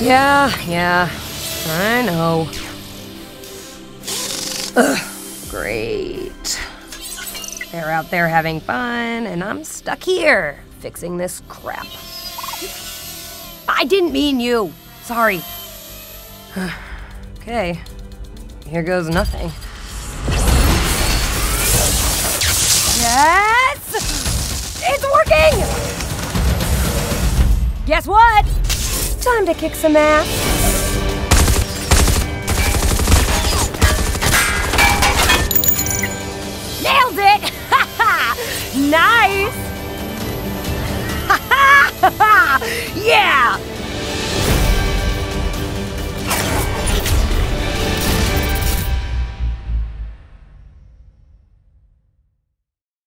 Yeah, I know. Ugh, great. They're out there having fun, and I'm stuck here, fixing this crap. I didn't mean you. Sorry. Okay, here goes nothing. Yes! It's working! Guess what? Time to kick some ass. Nailed it! Ha ha! Nice! Ha ha! Yeah!